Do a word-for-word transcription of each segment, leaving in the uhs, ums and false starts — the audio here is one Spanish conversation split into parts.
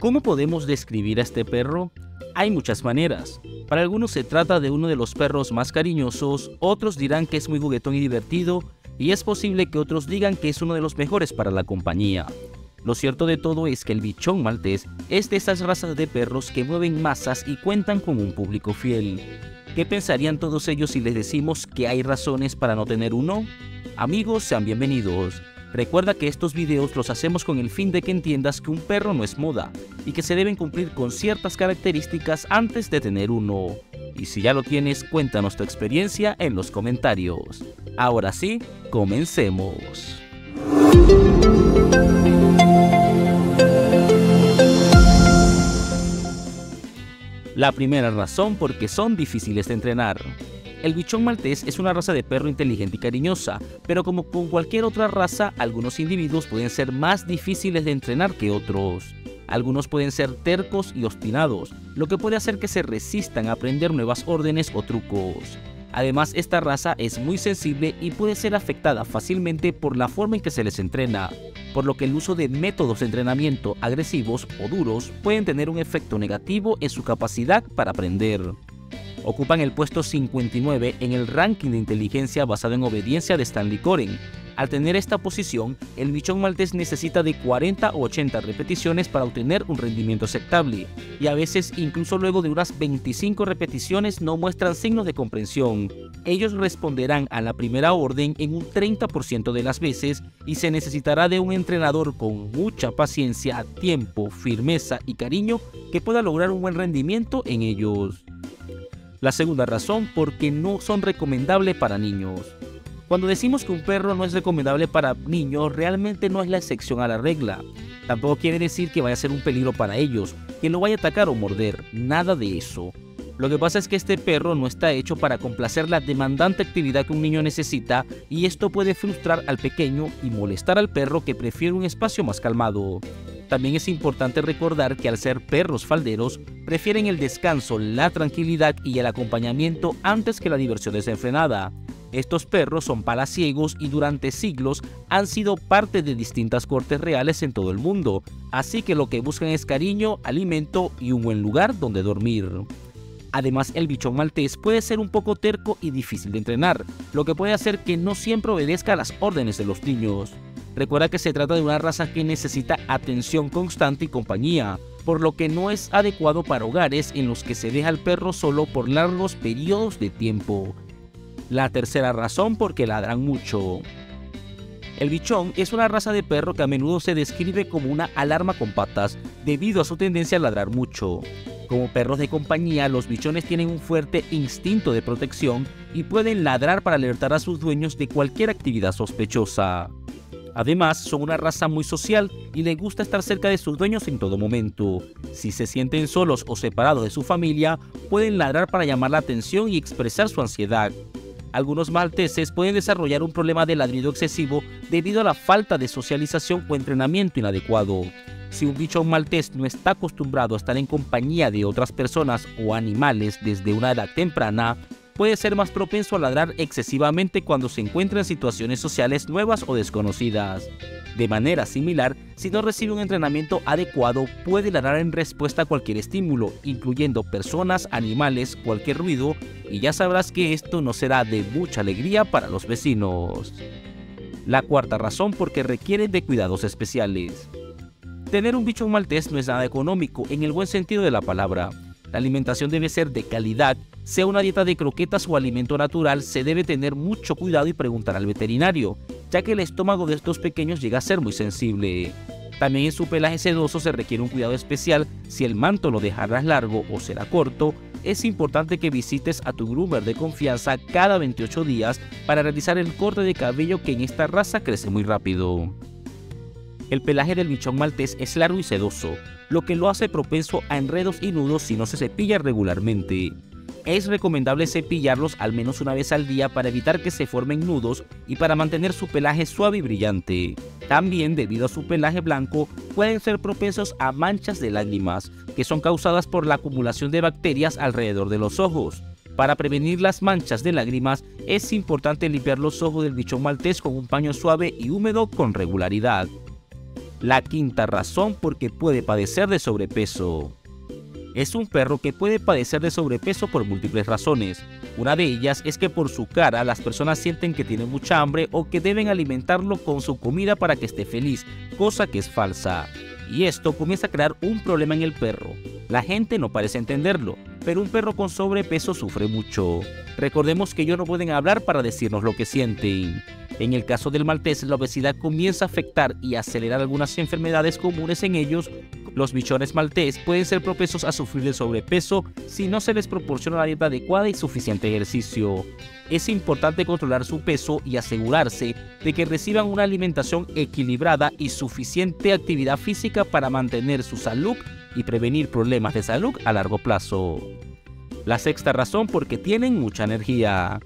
¿Cómo podemos describir a este perro? Hay muchas maneras. Para algunos se trata de uno de los perros más cariñosos, otros dirán que es muy juguetón y divertido, y es posible que otros digan que es uno de los mejores para la compañía. Lo cierto de todo es que el bichón maltés es de esas razas de perros que mueven masas y cuentan con un público fiel. ¿Qué pensarían todos ellos si les decimos que hay razones para no tener uno? Amigos, sean bienvenidos. Recuerda que estos videos los hacemos con el fin de que entiendas que un perro no es moda y que se deben cumplir con ciertas características antes de tener uno. Y si ya lo tienes, cuéntanos tu experiencia en los comentarios. Ahora sí, comencemos. La primera razón por qué son difíciles de entrenar. El bichón maltés es una raza de perro inteligente y cariñosa, pero como con cualquier otra raza, algunos individuos pueden ser más difíciles de entrenar que otros. Algunos pueden ser tercos y obstinados, lo que puede hacer que se resistan a aprender nuevas órdenes o trucos. Además, esta raza es muy sensible y puede ser afectada fácilmente por la forma en que se les entrena, por lo que el uso de métodos de entrenamiento agresivos o duros pueden tener un efecto negativo en su capacidad para aprender. Ocupan el puesto cincuenta y nueve en el ranking de inteligencia basado en obediencia de Stanley Coren. Al tener esta posición, el bichón maltés necesita de cuarenta u ochenta repeticiones para obtener un rendimiento aceptable, y a veces incluso luego de unas veinticinco repeticiones no muestran signos de comprensión. Ellos responderán a la primera orden en un treinta por ciento de las veces y se necesitará de un entrenador con mucha paciencia, tiempo, firmeza y cariño que pueda lograr un buen rendimiento en ellos. La segunda razón por qué no son recomendables para niños. Cuando decimos que un perro no es recomendable para niños, realmente no es la excepción a la regla. Tampoco quiere decir que vaya a ser un peligro para ellos, que lo vaya a atacar o morder, nada de eso. Lo que pasa es que este perro no está hecho para complacer la demandante actividad que un niño necesita, y esto puede frustrar al pequeño y molestar al perro que prefiere un espacio más calmado. También es importante recordar que al ser perros falderos, prefieren el descanso, la tranquilidad y el acompañamiento antes que la diversión desenfrenada. Estos perros son palaciegos y durante siglos han sido parte de distintas cortes reales en todo el mundo, así que lo que buscan es cariño, alimento y un buen lugar donde dormir. Además, el bichón maltés puede ser un poco terco y difícil de entrenar, lo que puede hacer que no siempre obedezca a las órdenes de los niños. Recuerda que se trata de una raza que necesita atención constante y compañía, por lo que no es adecuado para hogares en los que se deja al perro solo por largos periodos de tiempo. La tercera razón por qué ladran mucho. El bichón es una raza de perro que a menudo se describe como una alarma con patas debido a su tendencia a ladrar mucho. Como perros de compañía, los bichones tienen un fuerte instinto de protección y pueden ladrar para alertar a sus dueños de cualquier actividad sospechosa. Además, son una raza muy social y les gusta estar cerca de sus dueños en todo momento. Si se sienten solos o separados de su familia, pueden ladrar para llamar la atención y expresar su ansiedad. Algunos malteses pueden desarrollar un problema de ladrido excesivo debido a la falta de socialización o entrenamiento inadecuado. Si un bichón maltés no está acostumbrado a estar en compañía de otras personas o animales desde una edad temprana, puede ser más propenso a ladrar excesivamente cuando se encuentra en situaciones sociales nuevas o desconocidas. De manera similar, si no recibe un entrenamiento adecuado, puede ladrar en respuesta a cualquier estímulo, incluyendo personas, animales, cualquier ruido, y ya sabrás que esto no será de mucha alegría para los vecinos. La cuarta razón por qué requieren de cuidados especiales. Tener un bichón maltés no es nada económico en el buen sentido de la palabra. La alimentación debe ser de calidad, sea una dieta de croquetas o alimento natural, se debe tener mucho cuidado y preguntar al veterinario, ya que el estómago de estos pequeños llega a ser muy sensible. También en su pelaje sedoso se requiere un cuidado especial, si el manto lo dejarás largo o será corto, es importante que visites a tu groomer de confianza cada veintiocho días para realizar el corte de cabello que en esta raza crece muy rápido. El pelaje del bichón maltés es largo y sedoso, lo que lo hace propenso a enredos y nudos si no se cepilla regularmente. Es recomendable cepillarlos al menos una vez al día para evitar que se formen nudos y para mantener su pelaje suave y brillante. También, debido a su pelaje blanco, pueden ser propensos a manchas de lágrimas, que son causadas por la acumulación de bacterias alrededor de los ojos. Para prevenir las manchas de lágrimas, es importante limpiar los ojos del bichón maltés con un paño suave y húmedo con regularidad. La quinta razón por qué puede padecer de sobrepeso. Es un perro que puede padecer de sobrepeso por múltiples razones. Una de ellas es que por su cara las personas sienten que tienen mucha hambre o que deben alimentarlo con su comida para que esté feliz, cosa que es falsa. Y esto comienza a crear un problema en el perro. La gente no parece entenderlo, pero un perro con sobrepeso sufre mucho. Recordemos que ellos no pueden hablar para decirnos lo que sienten. En el caso del maltés, la obesidad comienza a afectar y acelerar algunas enfermedades comunes en ellos. Los bichones maltés pueden ser propensos a sufrir de sobrepeso si no se les proporciona la dieta adecuada y suficiente ejercicio. Es importante controlar su peso y asegurarse de que reciban una alimentación equilibrada y suficiente actividad física para mantener su salud y prevenir problemas de salud a largo plazo. La sexta razón por qué tienen mucha energía.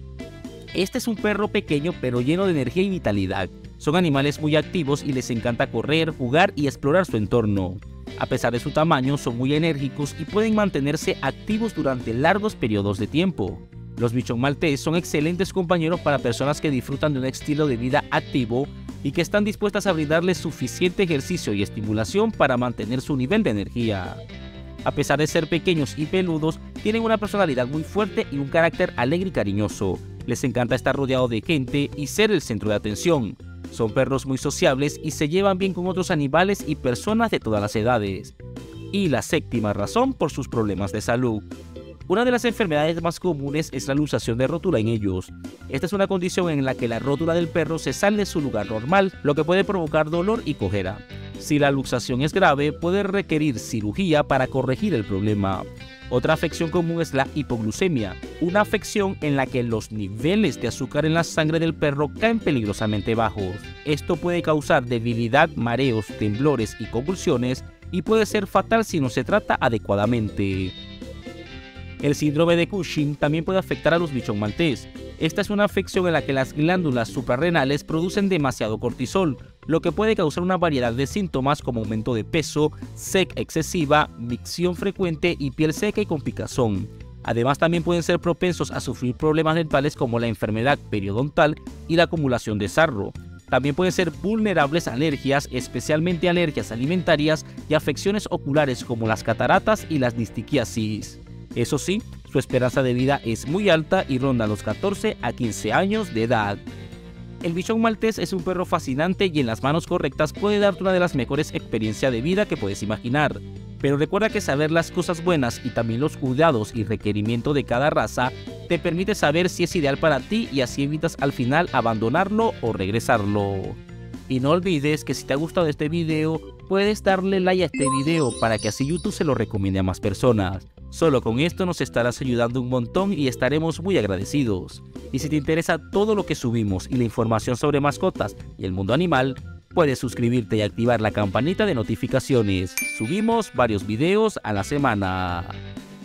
Este es un perro pequeño pero lleno de energía y vitalidad. Son animales muy activos y les encanta correr, jugar y explorar su entorno. A pesar de su tamaño, son muy enérgicos y pueden mantenerse activos durante largos periodos de tiempo. Los bichón maltés son excelentes compañeros para personas que disfrutan de un estilo de vida activo y que están dispuestas a brindarles suficiente ejercicio y estimulación para mantener su nivel de energía. A pesar de ser pequeños y peludos, tienen una personalidad muy fuerte y un carácter alegre y cariñoso. Les encanta estar rodeado de gente y ser el centro de atención. Son perros muy sociables y se llevan bien con otros animales y personas de todas las edades. Y la séptima razón por sus problemas de salud. Una de las enfermedades más comunes es la luxación de rótula en ellos. Esta es una condición en la que la rótula del perro se sale de su lugar normal, lo que puede provocar dolor y cojera. Si la luxación es grave, puede requerir cirugía para corregir el problema. Otra afección común es la hipoglucemia, una afección en la que los niveles de azúcar en la sangre del perro caen peligrosamente bajos. Esto puede causar debilidad, mareos, temblores y convulsiones y puede ser fatal si no se trata adecuadamente. El síndrome de Cushing también puede afectar a los bichón maltés. Esta es una afección en la que las glándulas suprarrenales producen demasiado cortisol, lo que puede causar una variedad de síntomas como aumento de peso, sed excesiva, micción frecuente y piel seca y con picazón. Además, también pueden ser propensos a sufrir problemas dentales como la enfermedad periodontal y la acumulación de sarro. También pueden ser vulnerables a alergias, especialmente alergias alimentarias y afecciones oculares como las cataratas y las distiquiasis. Eso sí, su esperanza de vida es muy alta y ronda los catorce a quince años de edad. El bichón maltés es un perro fascinante y en las manos correctas puede darte una de las mejores experiencias de vida que puedes imaginar. Pero recuerda que saber las cosas buenas y también los cuidados y requerimientos de cada raza te permite saber si es ideal para ti y así evitas al final abandonarlo o regresarlo. Y no olvides que si te ha gustado este video, puedes darle like a este video para que así YouTube se lo recomiende a más personas. Solo con esto nos estarás ayudando un montón y estaremos muy agradecidos. Y si te interesa todo lo que subimos y la información sobre mascotas y el mundo animal, puedes suscribirte y activar la campanita de notificaciones. Subimos varios videos a la semana.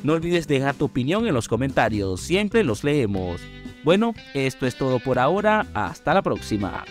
No olvides dejar tu opinión en los comentarios, siempre los leemos. Bueno, esto es todo por ahora, hasta la próxima.